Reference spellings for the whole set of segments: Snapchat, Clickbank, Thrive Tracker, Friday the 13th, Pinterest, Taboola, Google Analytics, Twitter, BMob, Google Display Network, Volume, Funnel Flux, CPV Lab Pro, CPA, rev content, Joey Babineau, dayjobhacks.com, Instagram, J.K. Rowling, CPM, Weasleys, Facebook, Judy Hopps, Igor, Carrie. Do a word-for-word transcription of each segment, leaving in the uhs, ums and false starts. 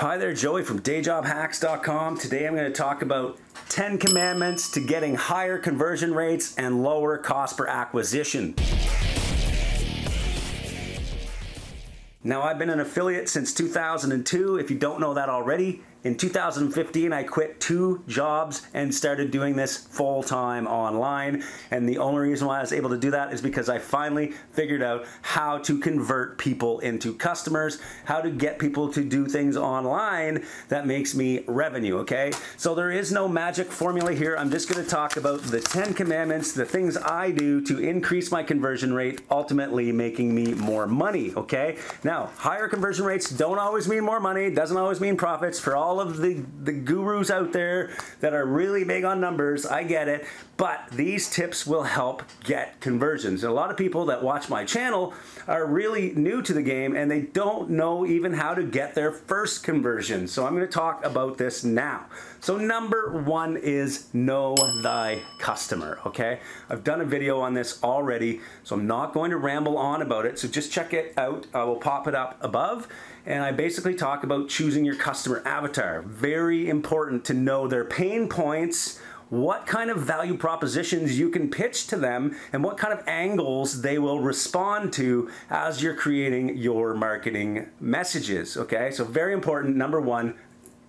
Hi there, Joey from day job hacks dot com. Today I'm going to talk about ten commandments to getting higher conversion rates and lower cost per acquisition. Now, I've been an affiliate since two thousand two, if you don't know that already. In two thousand fifteen, I quit two jobs and started doing this full-time online. And the only reason why I was able to do that is because I finally figured out how to convert people into customers, how to get people to do things online that makes me revenue, okay? So there is no magic formula here. I'm just gonna talk about the ten commandments, the things I do to increase my conversion rate, ultimately making me more money, okay? Now, Now, higher conversion rates don't always mean more money, doesn't always mean profits. For all of the, the gurus out there that are really big on numbers, I get it, but these tips will help get conversions. And a lot of people that watch my channel are really new to the game and they don't know even how to get their first conversion. So I'm gonna talk about this now. So number one is know thy customer, okay? I've done a video on this already, so I'm not going to ramble on about it, so just check it out. I will pop it up above, and I basically talk about choosing your customer avatar. Very important to know their pain points, what kind of value propositions you can pitch to them, and what kind of angles they will respond to as you're creating your marketing messages, okay? So very important, number one.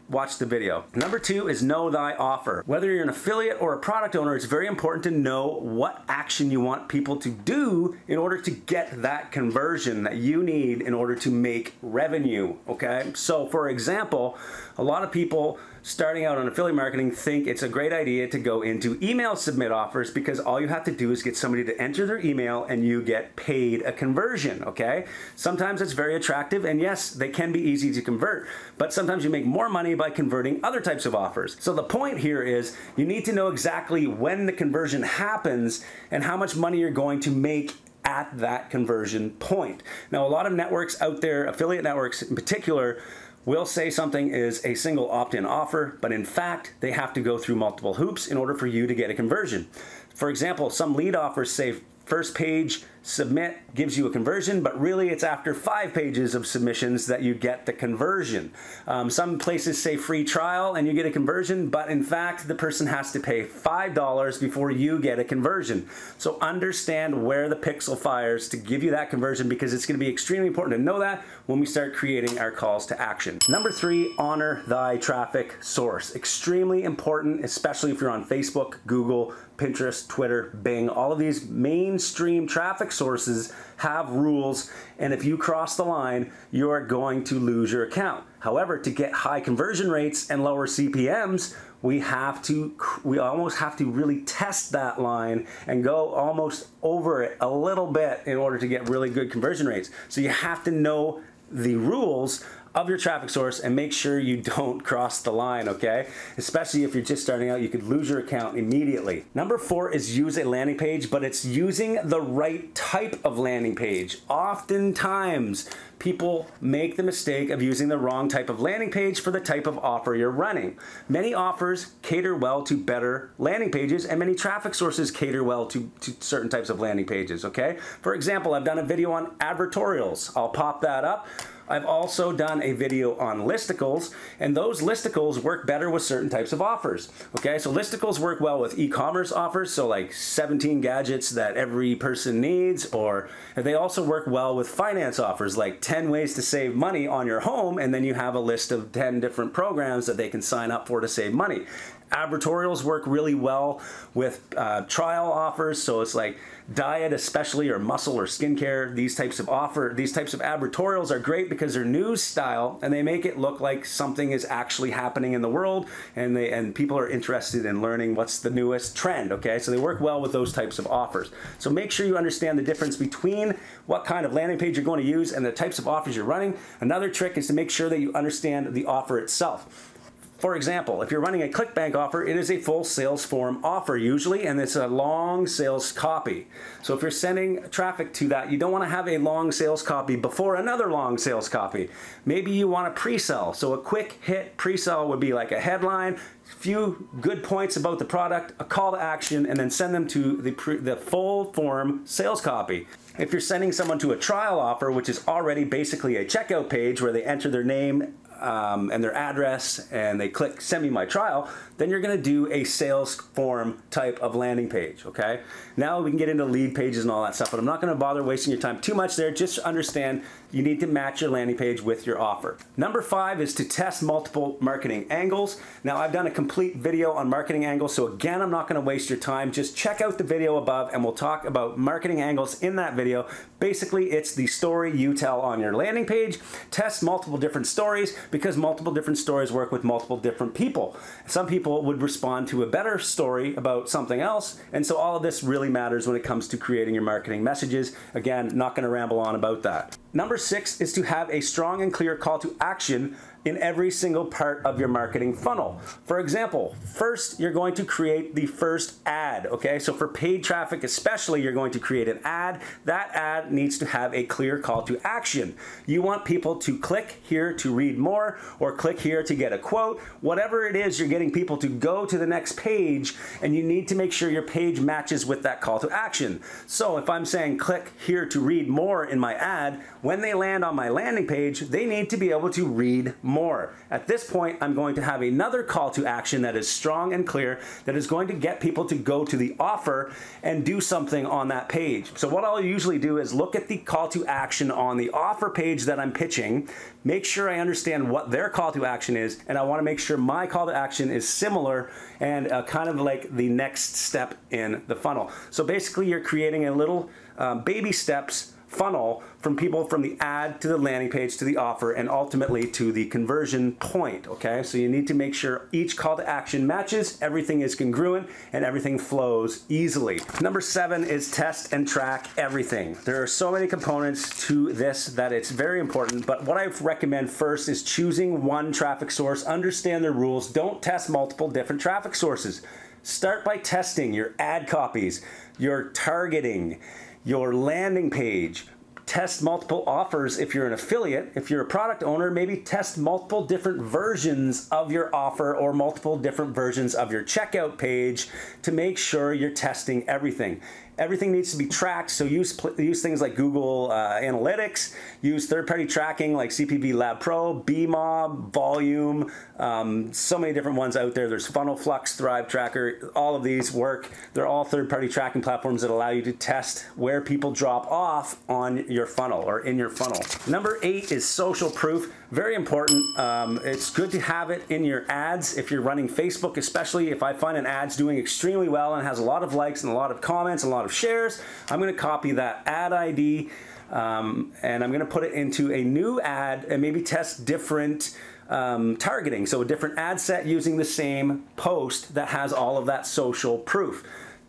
Watch the video. Number two is know thy offer. Whether you're an affiliate or a product owner, it's very important to know what action you want people to do in order to get that conversion that you need in order to make revenue, okay? So for example, a lot of people starting out on affiliate marketing think it's a great idea to go into email submit offers because all you have to do is get somebody to enter their email and you get paid a conversion, okay? Sometimes it's very attractive, and yes, they can be easy to convert, but sometimes you make more money by converting other types of offers. So the point here is you need to know exactly when the conversion happens and how much money you're going to make at that conversion point. Now, a lot of networks out there, affiliate networks in particular, will say something is a single opt-in offer, but in fact, they have to go through multiple hoops in order for you to get a conversion. For example, some lead offers say first page submit gives you a conversion, but really it's after five pages of submissions that you get the conversion. Um, some places say free trial and you get a conversion, but in fact, the person has to pay five dollars before you get a conversion. So understand where the pixel fires to give you that conversion, because it's gonna be extremely important to know that when we start creating our calls to action. Number three, honor thy traffic source. Extremely important, especially if you're on Facebook, Google, Pinterest, Twitter, Bing. All of these mainstream traffic sources have rules, and if you cross the line, you're going to lose your account. However, to get high conversion rates and lower C P Ms, we have to, we almost have to really test that line and go almost over it a little bit in order to get really good conversion rates. So you have to know the rules of your traffic source and make sure you don't cross the line, okay? Especially if you're just starting out, you could lose your account immediately. Number four is use a landing page, but it's using the right type of landing page. Oftentimes, people make the mistake of using the wrong type of landing page for the type of offer you're running. Many offers cater well to better landing pages, and many traffic sources cater well to, to certain types of landing pages, okay? For example, I've done a video on advertorials. I'll pop that up. I've also done a video on listicles, and those listicles work better with certain types of offers, okay? So listicles work well with e-commerce offers, so like seventeen gadgets that every person needs, or they also work well with finance offers, like ten ways to save money on your home, and then you have a list of ten different programs that they can sign up for to save money. Advertorials work really well with uh, trial offers, so it's like diet especially, or muscle or skincare. These types of offer, these types of advertorials are great because they're news style and they make it look like something is actually happening in the world, and they and people are interested in learning what's the newest trend, okay? So they work well with those types of offers. So make sure you understand the difference between what kind of landing page you're going to use and the types of offers you're running. Another trick is to make sure that you understand the offer itself. For example, if you're running a Clickbank offer, it is a full sales form offer usually, and it's a long sales copy. So if you're sending traffic to that, you don't want to have a long sales copy before another long sales copy. Maybe you want to pre-sell. So a quick hit pre-sell would be like a headline, few good points about the product, a call to action, and then send them to the, pre the full form sales copy. If you're sending someone to a trial offer, which is already basically a checkout page where they enter their name, um, and their address, and they click send me my trial, then you're gonna do a sales form type of landing page, okay? Now we can get into lead pages and all that stuff, but I'm not gonna bother wasting your time too much there. Just understand you need to match your landing page with your offer. Number five is to test multiple marketing angles. Now I've done a complete video on marketing angles, so again, I'm not gonna waste your time. Just check out the video above and we'll talk about marketing angles in that video. Basically, it's the story you tell on your landing page. Test multiple different stories because multiple different stories work with multiple different people. Some people would respond to a better story about something else, and so all of this really matters when it comes to creating your marketing messages. Again, not gonna ramble on about that. Number six is to have a strong and clear call to action in every single part of your marketing funnel. For example, first you're going to create the first ad, okay? So for paid traffic especially, you're going to create an ad. That ad needs to have a clear call to action. You want people to click here to read more, or click here to get a quote. Whatever it is, you're getting people to go to the next page, and you need to make sure your page matches with that call to action. So if I'm saying click here to read more in my ad, when they land on my landing page, they need to be able to read more. More. At this point, I'm going to have another call to action that is strong and clear, that is going to get people to go to the offer and do something on that page. So what I'll usually do is look at the call to action on the offer page that I'm pitching, make sure I understand what their call to action is, and I want to make sure my call to action is similar and uh, kind of like the next step in the funnel. So basically, you're creating a little uh, baby steps funnel from people from the ad to the landing page to the offer and ultimately to the conversion point, okay? So you need to make sure each call to action matches, everything is congruent, and everything flows easily. Number seven is test and track everything. There are so many components to this that it's very important, but what I recommend first is choosing one traffic source, understand the rules, don't test multiple different traffic sources. Start by testing your ad copies, your targeting, your landing page. Test multiple offers if you're an affiliate. If you're a product owner, maybe test multiple different versions of your offer or multiple different versions of your checkout page to make sure you're testing everything. Everything needs to be tracked, so use, use things like Google uh, Analytics, use third-party tracking like C P V Lab Pro, BMob, Volume, um, so many different ones out there. There's Funnel Flux, Thrive Tracker, all of these work. They're all third-party tracking platforms that allow you to test where people drop off on your funnel or in your funnel. Number eight is social proof. Very important. Um, it's good to have it in your ads. If you're running Facebook, especially, if I find an ad's doing extremely well and has a lot of likes and a lot of comments, a lot of shares, I'm going to copy that ad I D um, and I'm going to put it into a new ad and maybe test different um, targeting. So a different ad set using the same post that has all of that social proof.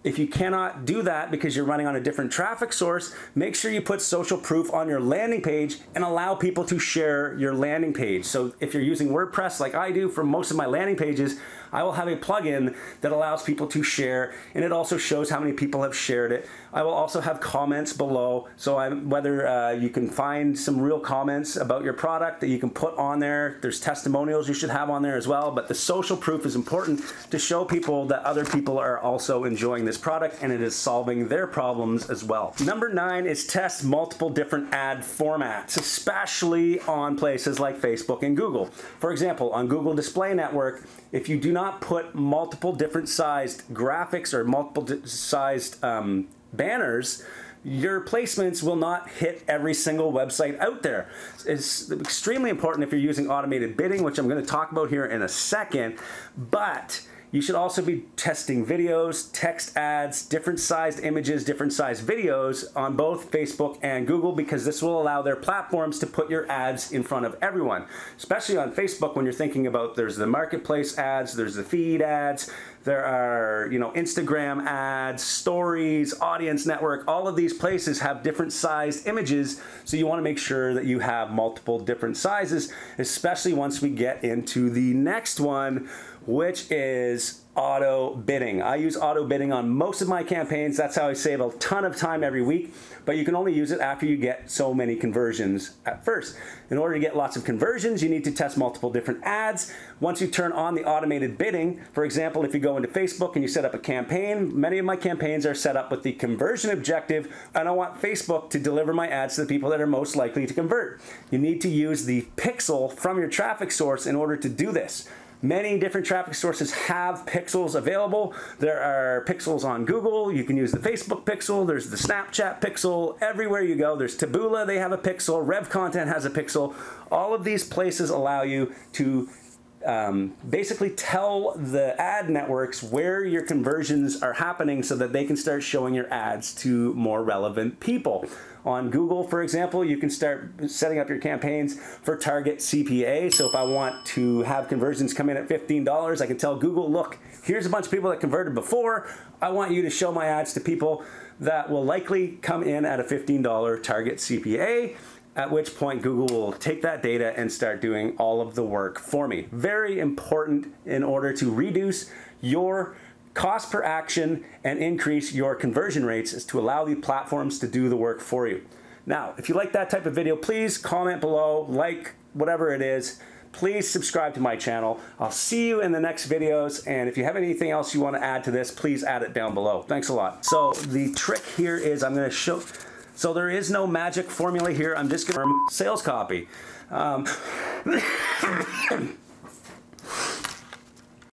If you cannot do that because you're running on a different traffic source, make sure you put social proof on your landing page and allow people to share your landing page. So if you're using WordPress like I do for most of my landing pages, I will have a plugin that allows people to share, and it also shows how many people have shared it. I will also have comments below, so I'm, whether uh, you can find some real comments about your product that you can put on there. There's testimonials you should have on there as well, but the social proof is important to show people that other people are also enjoying this product and it is solving their problems as well. Number nine is test multiple different ad formats, especially on places like Facebook and Google. For example, on Google Display Network, if you do not put multiple different sized graphics or multiple sized um, banners, your placements will not hit every single website out there. It's extremely important if you're using automated bidding, which I'm going to talk about here in a second, but you should also be testing videos, text ads, different sized images, different sized videos on both Facebook and Google, because this will allow their platforms to put your ads in front of everyone. Especially on Facebook, when you're thinking about, there's the marketplace ads, there's the feed ads, there are, you know, Instagram ads, stories, audience network, all of these places have different sized images, so you want to make sure that you have multiple different sizes, especially once we get into the next one, which is auto bidding. I use auto bidding on most of my campaigns. That's how I save a ton of time every week, but you can only use it after you get so many conversions at first. In order to get lots of conversions, you need to test multiple different ads. Once you turn on the automated bidding, for example, if you go into Facebook and you set up a campaign, many of my campaigns are set up with the conversion objective, and I want Facebook to deliver my ads to the people that are most likely to convert. You need to use the pixel from your traffic source in order to do this. Many different traffic sources have pixels available. There are pixels on Google. You can use the Facebook pixel. There's the Snapchat pixel. Everywhere you go, there's Taboola. They have a pixel. Rev Content has a pixel. All of these places allow you to um, basically tell the ad networks where your conversions are happening so that they can start showing your ads to more relevant people. On Google, for example, you can start setting up your campaigns for target C P A. So if I want to have conversions come in at fifteen dollars, I can tell Google, look, here's a bunch of people that converted before. I want you to show my ads to people that will likely come in at a fifteen dollar target C P A, at which point Google will take that data and start doing all of the work for me. Very important in order to reduce your cost per action and increase your conversion rates is to allow the platforms to do the work for you. Now, if you like that type of video, please comment below, like whatever it is. Please subscribe to my channel. I'll see you in the next videos. And if you have anything else you want to add to this, please add it down below. Thanks a lot. So the trick here is I'm going to show, so there is no magic formula here. I'm just going to sales copy. Um,